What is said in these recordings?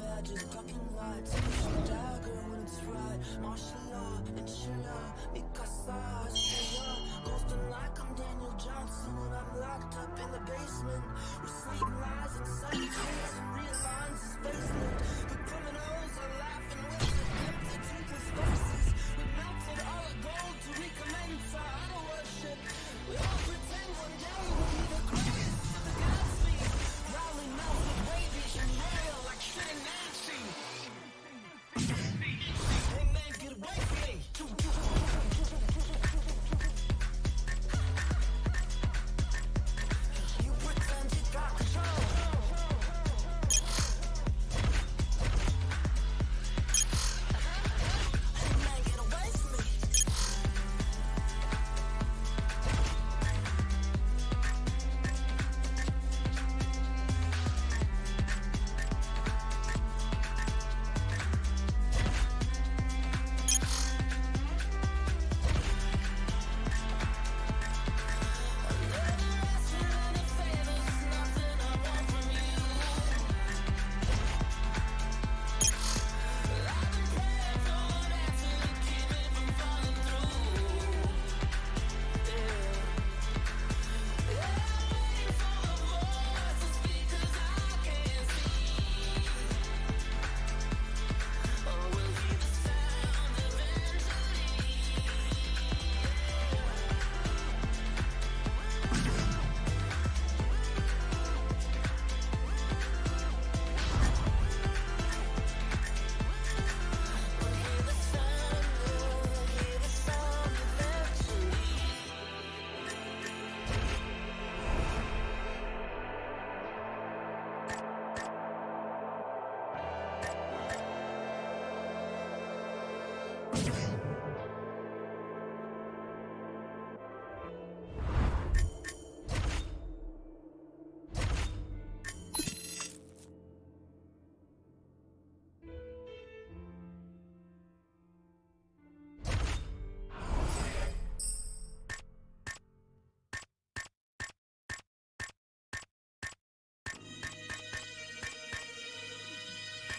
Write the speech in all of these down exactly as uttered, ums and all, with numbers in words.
badges, blocking lights, pushing dagger when it's right. Martial law, and chill out, Picasso, Escobar. Ghosting like I'm Daniel Johnson when I'm locked up in the basement. We're sleeping lies and subtitles and real lines is basement. The criminals are laughing with the empty, toothless faces. We melted all our gold to recommence our idol worship. We all pretend one day we'll be the greatest of the godspeed. Rally melts with babies and rail like shit and Nancy. Hey man, get away from me. You pretend you got control.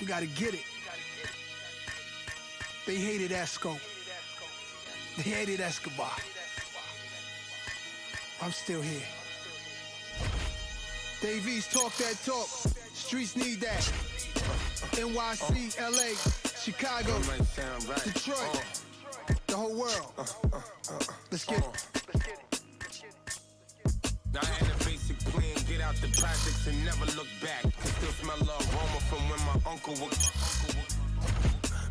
You gotta get it. They hated Esco. They hated Escobar. I'm still here. Dave East, talk that talk. Streets need that. N Y C, L A, Chicago, Detroit, the whole world. Let's get it. Now I had a basic plan, get out the projects and never look back. Still smell the aroma from when my uncle was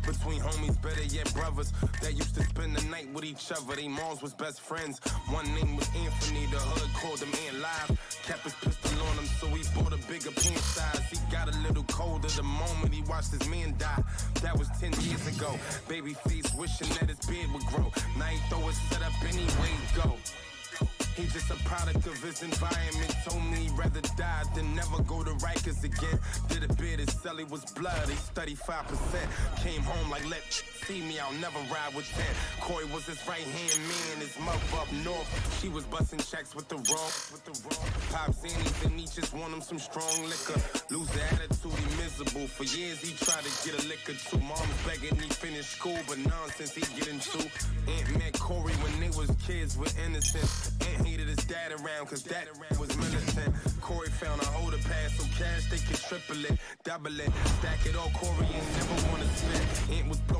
between homies, better yet brothers. They used to spend the night with each other. They moms was best friends. One name was Anthony, the hood called him Ant Live. Kept his pistol on him, so he bought a bigger pin size. He got a little colder the moment he watched his man die. That was ten years ago. Baby face wishing that his beard would grow. Now he throw his set up anyway, go. He just a product of his environment. Told me he'd rather die than never go to Rikers again. Did a bit, his celly was blood, he's thirty-five percent. Came home like, let see me, I'll never ride with that. Corey was his right-hand man, his mother up north. She was busting checks with the wrong, with the wrong. Pops Annie's and he just want him some strong liquor. Lose the attitude, he miserable. For years he tried to get a liquor too. Mom's begging he finished school, but nonsense he get into. Aunt met Corey when they was kids with innocence. Aunt hated his dad around, cause dad around was militant. Corey found an older pass, so cash they could triple it, double it, stack it all. Corey ain't never wanna spend. Ant was blowing